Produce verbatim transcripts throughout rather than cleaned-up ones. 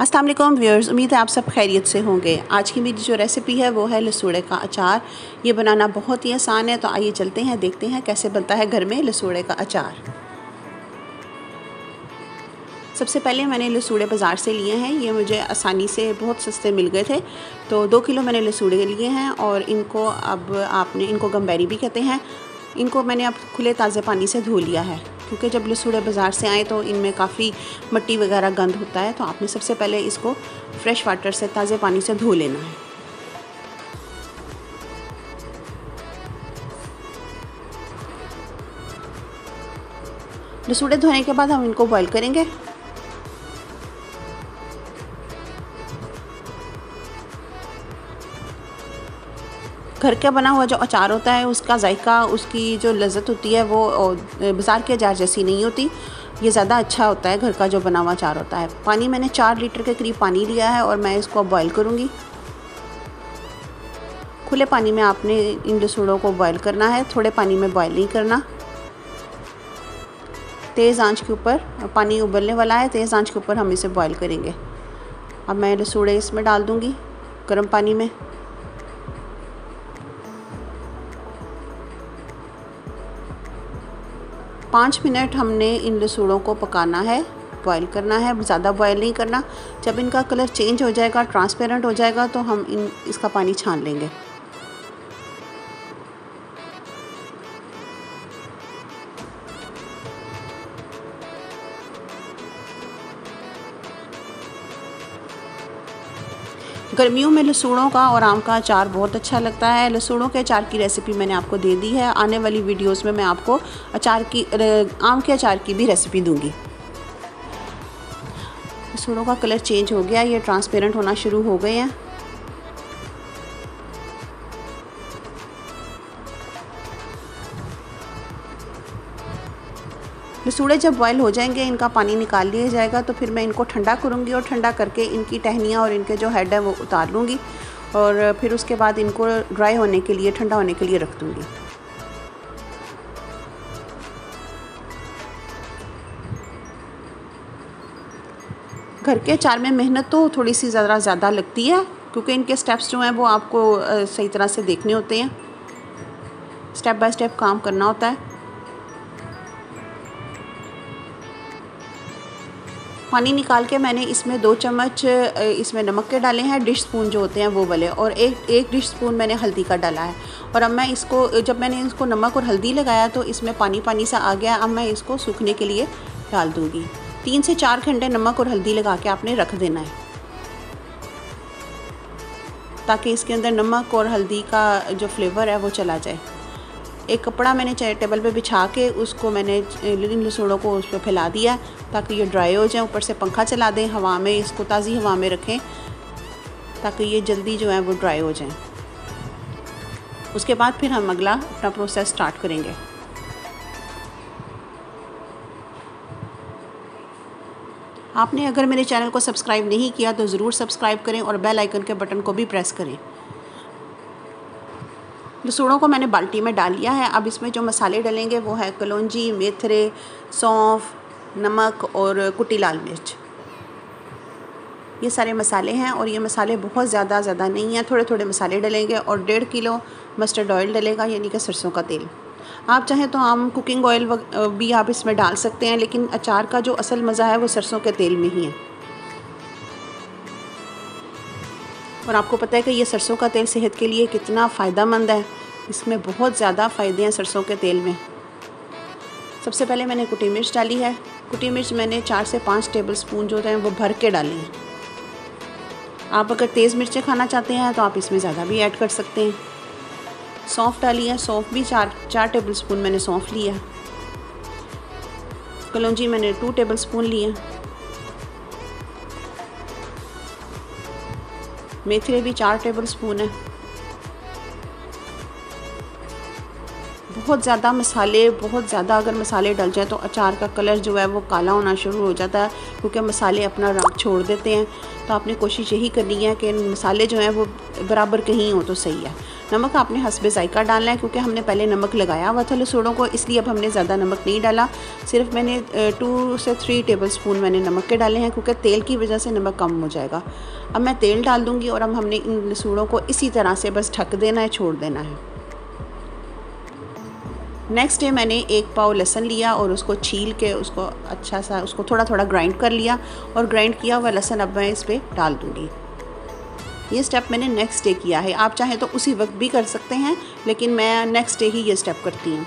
अस्सलाम वालेकुम व्यूअर्स, उम्मीद है आप सब खैरियत से होंगे। आज की मेरी जो रेसिपी है वो है लसूड़े का अचार। ये बनाना बहुत ही आसान है, तो आइए चलते हैं, देखते हैं कैसे बनता है घर में लसूड़े का अचार। सबसे पहले मैंने लसूड़े बाज़ार से लिए हैं, ये मुझे आसानी से बहुत सस्ते मिल गए थे। तो दो किलो मैंने लसूड़े लिए हैं और इनको अब आपने इनको गंबैरी भी कहते हैं। इनको मैंने अब खुले ताज़े पानी से धो लिया है, क्योंकि जब लसूड़े बाज़ार से आए तो इनमें काफ़ी मिट्टी वगैरह गंद होता है। तो आपने सबसे पहले इसको फ्रेश वाटर से, ताज़े पानी से धो लेना है। लसूड़े धोने के बाद हम इनको बॉईल करेंगे। घर का बना हुआ जो अचार होता है उसका जायका, उसकी जो लज़्ज़त होती है वो बाज़ार के अचार जैसी नहीं होती। ये ज़्यादा अच्छा होता है घर का जो बना हुआ अचार होता है। पानी मैंने चार लीटर के करीब पानी लिया है और मैं इसको बॉईल करूँगी। खुले पानी में आपने इन लसूड़ों को बॉईल करना है, थोड़े पानी में बॉईल नहीं करना। तेज़ आंच के ऊपर पानी उबलने वाला है, तेज़ आंच के ऊपर हम इसे बॉईल करेंगे। अब मैं लसूड़े इसमें डाल दूँगी गर्म पानी में। पाँच मिनट हमने इन लसूड़ों को पकाना है, बॉईल करना है, ज़्यादा बॉईल नहीं करना। जब इनका कलर चेंज हो जाएगा, ट्रांसपेरेंट हो जाएगा, तो हम इन इसका पानी छान लेंगे। गर्मियों में लसूड़ों का और आम का अचार बहुत अच्छा लगता है। लसूड़ों के अचार की रेसिपी मैंने आपको दे दी है, आने वाली वीडियोस में मैं आपको अचार की, आम के अचार की भी रेसिपी दूंगी। लसूड़ों का कलर चेंज हो गया, ये ट्रांसपेरेंट होना शुरू हो गए हैं। लसूड़े जब बॉयल हो जाएंगे, इनका पानी निकाल लिया जाएगा, तो फिर मैं इनको ठंडा करूंगी और ठंडा करके इनकी टहनियाँ और इनके जो हेड है वो उतार लूँगी और फिर उसके बाद इनको ड्राई होने के लिए, ठंडा होने के लिए रख दूँगी। घर के अचार में मेहनत तो थोड़ी सी ज़्यादा ज़्यादा लगती है, क्योंकि इनके स्टेप्स जो हैं वो आपको सही तरह से देखने होते हैं, स्टेप बाय स्टेप काम करना होता है। पानी निकाल के मैंने इसमें दो चम्मच इसमें नमक के डाले हैं, डिश स्पून जो होते हैं वो वाले, और एक एक डिश स्पून मैंने हल्दी का डाला है। और अब मैं इसको, जब मैंने इसको नमक और हल्दी लगाया तो इसमें पानी पानी सा आ गया। अब मैं इसको सूखने के लिए डाल दूँगी। तीन से चार घंटे नमक और हल्दी लगा के आपने रख देना है, ताकि इसके अंदर नमक और हल्दी का जो फ्लेवर है वो चला जाए। एक कपड़ा मैंने टेबल पे बिछा के उसको मैंने इन लसूड़ों को उस पर फैला दिया, ताकि ये ड्राई हो जाए। ऊपर से पंखा चला दें हवा में, इसको ताज़ी हवा में रखें, ताकि ये जल्दी जो है वो ड्राई हो जाए। उसके बाद फिर हम अगला अपना प्रोसेस स्टार्ट करेंगे। आपने अगर मेरे चैनल को सब्सक्राइब नहीं किया तो ज़रूर सब्सक्राइब करें और बेल आइकन के बटन को भी प्रेस करें। लसूड़ों को मैंने बाल्टी में डाल लिया है। अब इसमें जो मसाले डलेंगे वो है कलौंजी, मेथरे, सौंफ, नमक और कुटी लाल मिर्च। ये सारे मसाले हैं और ये मसाले बहुत ज़्यादा ज़्यादा नहीं हैं, थोड़े थोड़े मसाले डलेंगे। और डेढ़ किलो मस्टर्ड ऑयल डलेगा, यानी कि सरसों का तेल। आप चाहें तो आम कुकिंग ऑयल भी आप इसमें डाल सकते हैं, लेकिन अचार का जो असल मज़ा है वो सरसों के तेल में ही है। और आपको पता है कि ये सरसों का तेल सेहत के लिए कितना फ़ायदेमंद है, इसमें बहुत ज़्यादा फ़ायदे हैं सरसों के तेल में। सबसे पहले मैंने कुटी मिर्च डाली है। कुटी मिर्च मैंने चार से पाँच टेबल स्पून जो हैं वो भर के डाली हैं। आप अगर तेज़ मिर्चें खाना चाहते हैं तो आप इसमें ज़्यादा भी ऐड कर सकते हैं। सौंफ डाली है, सौंफ भी चार चार टेबल स्पून मैंने सौंफ लिया। कलौंजी मैंने टू टेबल स्पून लिया। मेथरे भी चार टेबल स्पून है। बहुत ज़्यादा मसाले, बहुत ज़्यादा अगर मसाले डल जाए तो अचार का कलर जो है वो काला होना शुरू हो जाता है, क्योंकि मसाले अपना रंग छोड़ देते हैं। तो आपने कोशिश यही करनी है कि मसाले जो हैं वो बराबर कहीं हो तो सही है। नमक आपने हस्बे जायका डालना है, क्योंकि हमने पहले नमक लगाया हुआ था लसूड़ों को, इसलिए अब हमने ज़्यादा नमक नहीं डाला। सिर्फ मैंने टू से थ्री टेबल स्पून मैंने नमक के डाले हैं, क्योंकि तेल की वजह से नमक कम हो जाएगा। अब मैं तेल डाल दूँगी और अब हमने इन लसूड़ों को इसी तरह से बस ढक देना है, छोड़ देना है। नेक्स्ट डे मैंने एक पाव लहसुन लिया और उसको छील के उसको अच्छा सा उसको थोड़ा थोड़ा ग्राइंड कर लिया, और ग्राइंड किया हुआ लहसुन अब मैं इस पर डाल दूँगी। ये स्टेप मैंने नेक्स्ट डे किया है, आप चाहें तो उसी वक्त भी कर सकते हैं, लेकिन मैं नेक्स्ट डे ही ये स्टेप करती हूँ।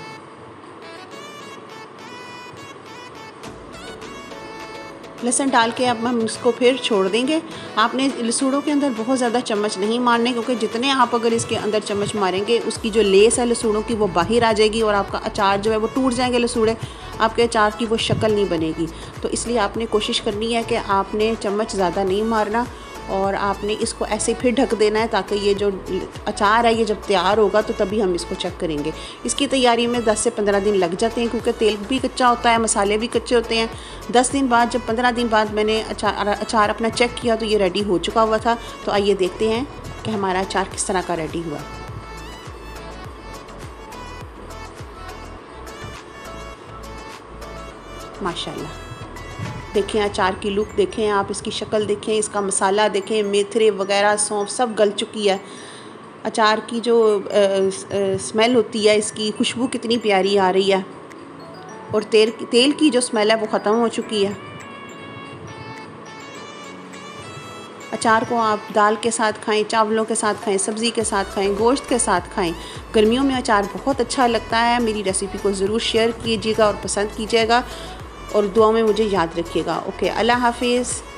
लहसुन डाल के अब हम इसको फिर छोड़ देंगे। आपने लसूड़ों के अंदर बहुत ज़्यादा चम्मच नहीं मारने, क्योंकि जितने आप अगर इसके अंदर चम्मच मारेंगे उसकी जो लेस है लसूड़ों की वो बाहर आ जाएगी और आपका अचार जो है वो टूट जाएंगे लसूड़े, आपके अचार की वो शक्ल नहीं बनेगी। तो इसलिए आपने कोशिश करनी है कि आपने चम्मच ज़्यादा नहीं मारना, और आपने इसको ऐसे फिर ढक देना है, ताकि ये जो अचार है ये जब तैयार होगा तो तभी हम इसको चेक करेंगे। इसकी तैयारी में दस से पंद्रह दिन लग जाते हैं, क्योंकि तेल भी कच्चा होता है, मसाले भी कच्चे होते हैं। दस दिन बाद, जब पंद्रह दिन बाद मैंने अचार अचार अपना चेक किया तो ये रेडी हो चुका हुआ था। तो आइए देखते हैं कि हमारा अचार किस तरह का रेडी हुआ। माशाल्लाह, देखें अचार की लुक देखें आप, इसकी शक्ल देखें, इसका मसाला देखें, मेथरे वगैरह सौंफ सब गल चुकी है। अचार की जो आ, आ, स्मेल होती है, इसकी खुशबू कितनी प्यारी आ रही है, और तेल तेल की जो स्मेल है वो ख़त्म हो चुकी है। अचार को आप दाल के साथ खाएं, चावलों के साथ खाएं, सब्ज़ी के साथ खाएं, गोश्त के साथ खाएं। गर्मियों में अचार बहुत अच्छा लगता है। मेरी रेसिपी को ज़रूर शेयर कीजिएगा और पसंद कीजिएगा, और दुआ में मुझे याद रखिएगा। ओके, अल्लाह हाफिज़।